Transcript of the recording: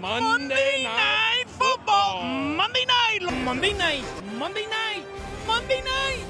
Monday Night Football Monday Night Monday Night Monday Night Monday Night